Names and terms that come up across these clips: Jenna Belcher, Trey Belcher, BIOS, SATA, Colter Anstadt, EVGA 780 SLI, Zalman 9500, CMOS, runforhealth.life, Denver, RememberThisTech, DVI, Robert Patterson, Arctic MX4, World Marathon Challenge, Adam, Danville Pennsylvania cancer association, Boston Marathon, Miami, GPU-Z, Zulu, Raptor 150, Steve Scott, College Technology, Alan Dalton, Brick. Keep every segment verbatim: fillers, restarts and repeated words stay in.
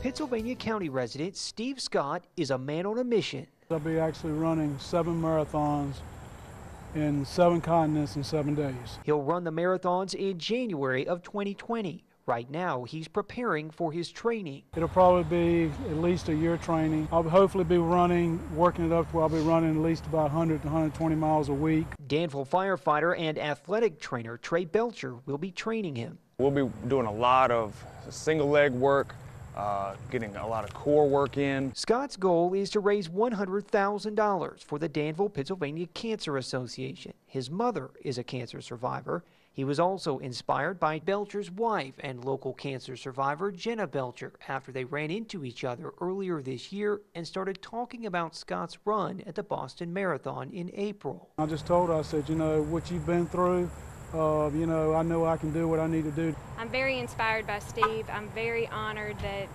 Pennsylvania County resident Steve Scott is a man on a mission. I'll be actually running seven marathons in seven continents in seven days. He'll run the marathons in January of twenty twenty. Right now, he's preparing for his training. It'll probably be at least a year training. I'll hopefully be running, working it up, where I'll be running at least about one hundred to one hundred twenty miles a week. Danville firefighter and athletic trainer Trey Belcher will be training him. We'll be doing a lot of single leg work, uh, getting a lot of core work in. Scott's goal is to raise one hundred thousand dollars for the Danville Pennsylvania Cancer Association. His mother is a cancer survivor. He was also inspired by Belcher's wife and local cancer survivor Jenna Belcher after they ran into each other earlier this year and started talking about Scott's run at the Boston Marathon in April. I just told her, I said, you know, what you've been through, uh, you know, I know I can do what I need to do. I'm very inspired by Steve. I'm very honored that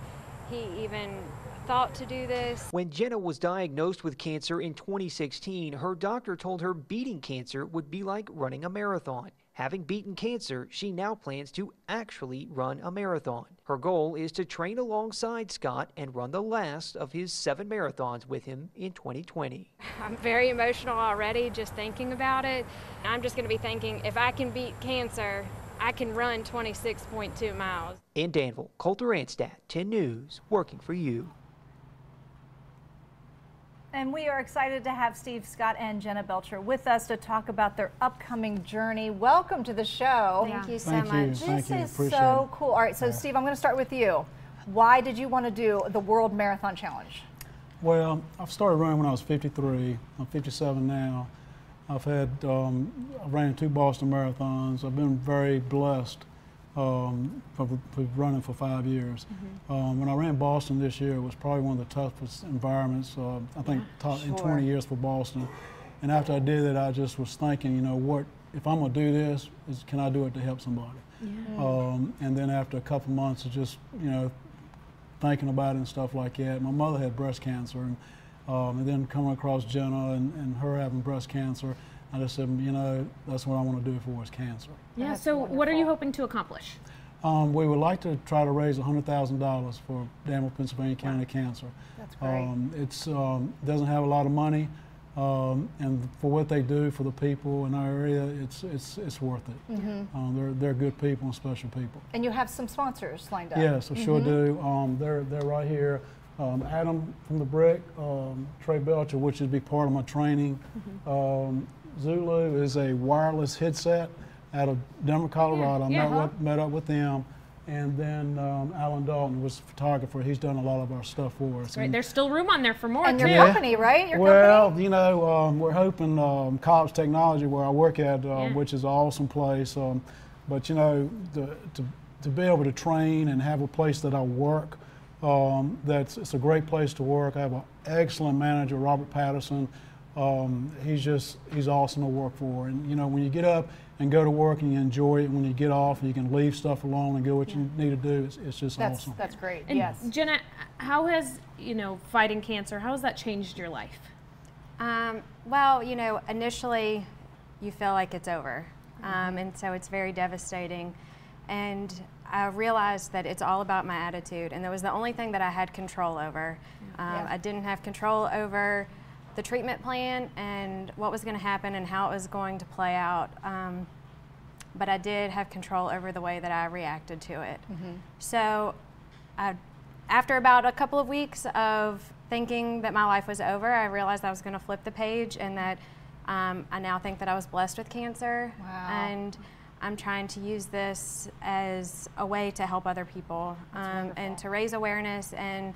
he even thought to do this. When Jenna was diagnosed with cancer in twenty sixteen, her doctor told her beating cancer would be like running a marathon. Having beaten cancer, she now plans to actually run a marathon. Her goal is to train alongside Scott and run the last of his seven marathons with him in twenty twenty. I'm very emotional already just thinking about it. I'm just going to be thinking, if I can beat cancer, I can run twenty-six point two miles. In Danville, Colter Anstadt, ten News, working for you. And we are excited to have Steve Scott and Jenna Belcher with us to talk about their upcoming journey. Welcome to the show. Thank you so Thank much. You. This Thank is so cool. All right, so yeah. Steve, I'm going to start with you. Why did you want to do the World Marathon Challenge? Well, I've started running when I was fifty-three. I'm fifty-seven now. I've had, um, I ran two Boston Marathons. I've been very blessed um, for, for running for five years. Mm-hmm. um, when I ran Boston this year, it was probably one of the toughest environments, uh, I think, yeah, top sure. in twenty years for Boston. And after I did that, I just was thinking, you know, what if I'm going to do this, is, can I do it to help somebody? Yeah. Um, and then after a couple months of just, you know, thinking about it and stuff like that, my mother had breast cancer. And, Um, and then coming across Jenna and, and her having breast cancer, I just said, you know, that's what I want to do for is cancer. Yeah, that's so wonderful. What are you hoping to accomplish? Um, we would like to try to raise one hundred thousand dollars for Danville, Pennsylvania County wow. Cancer. That's great. Um, it's um, doesn't have a lot of money, um, and for what they do for the people in our area, it's, it's, it's worth it. Mm-hmm. um, they're, they're good people and special people. And you have some sponsors lined up. Yes, I mm-hmm. sure do. Um, they're, they're right here. Um, Adam from the Brick, um, Trey Belcher, which would be part of my training. Mm-hmm. um, Zulu is a wireless headset out of Denver, Colorado. Yeah. I yeah, met, huh? with, met up with them. And then um, Alan Dalton was a photographer. He's done a lot of our stuff for us. Right. There's still room on there for more. And your yeah. company, right? Your well, company? you know, um, we're hoping um, College Technology, where I work at, uh, yeah. which is an awesome place. Um, but, you know, the, to, to be able to train and have a place that I work, Um, that's it's a great place to work. I have an excellent manager, Robert Patterson. Um, he's just he's awesome to work for. And you know, when you get up and go to work and you enjoy it, and when you get off and you can leave stuff alone and do what yeah. you need to do, it's, it's just that's, awesome. That's great. And yes, Jenna, how has you know fighting cancer? How has that changed your life? Um, well, you know, initially you feel like it's over, mm-hmm. um, and so it's very devastating, and I realized that it's all about my attitude, and that was the only thing that I had control over. Um, yeah. I didn't have control over the treatment plan and what was going to happen and how it was going to play out, um, but I did have control over the way that I reacted to it. Mm-hmm. So I, after about a couple of weeks of thinking that my life was over, I realized I was going to flip the page, and that um, I now think that I was blessed with cancer. Wow. And I'm trying to use this as a way to help other people, um, and to raise awareness and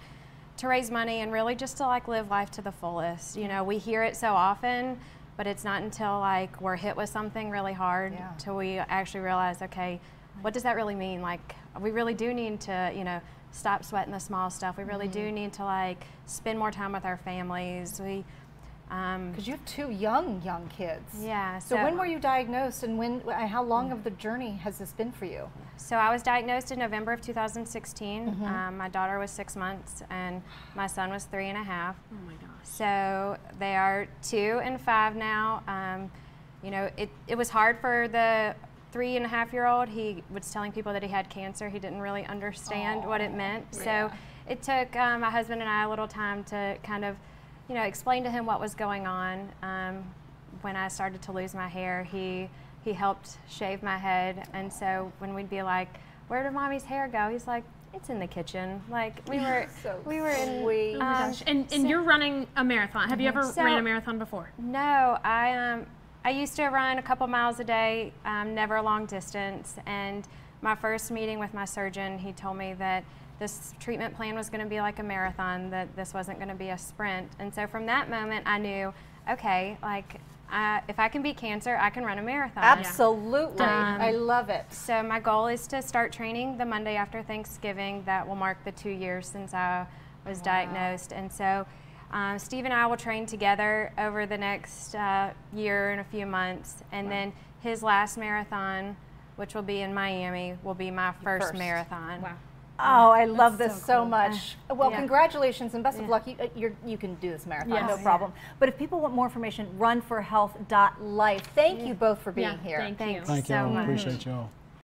to raise money, and really just to like live life to the fullest. You know, we hear it so often, but it's not until like we're hit with something really hard yeah. till we actually realize, okay, what does that really mean? Like, we really do need to, you know, stop sweating the small stuff. We really mm-hmm. do need to like spend more time with our families. We. Because um, you have two young, young kids. Yeah. So, so when were you diagnosed, and when? How long of the journey has this been for you? So I was diagnosed in November of two thousand sixteen. Mm-hmm. um, my daughter was six months, and my son was three and a half. Oh my gosh. So they are two and five now. Um, you know, it, it was hard for the three and a half year old. He was telling people that he had cancer. He didn't really understand Aww. What it meant. Yeah. So it took um, my husband and I a little time to kind of, you know, explain to him what was going on. Um, when I started to lose my hair, he he helped shave my head, and so when we'd be like, "Where did mommy's hair go?" He's like, "It's in the kitchen." Like we were, so we were in. Sweet. Um, oh my gosh. And and so, you're running a marathon. Have you ever so, ran a marathon before? No, I um I used to run a couple miles a day, um, never a long distance. And my first meeting with my surgeon, he told me that this treatment plan was going to be like a marathon, that this wasn't going to be a sprint. And so from that moment, I knew, okay, like. Uh, if I can beat cancer, I can run a marathon. Absolutely. Um, I love it. So my goal is to start training the Monday after Thanksgiving. That will mark the two years since I was wow. diagnosed. And so um, Steve and I will train together over the next uh, year and a few months. And wow. then his last marathon, which will be in Miami, will be my first, first. marathon. Wow. Oh, I love That's this so, cool. so much. Uh, well, yeah. congratulations and best yeah. of luck. You, you're, you can do this marathon, yes. no problem. Yeah. But if people want more information, run for health dot life. Thank yeah. you both for being yeah. here. Thank, Thank you. Thank you. So I appreciate y'all.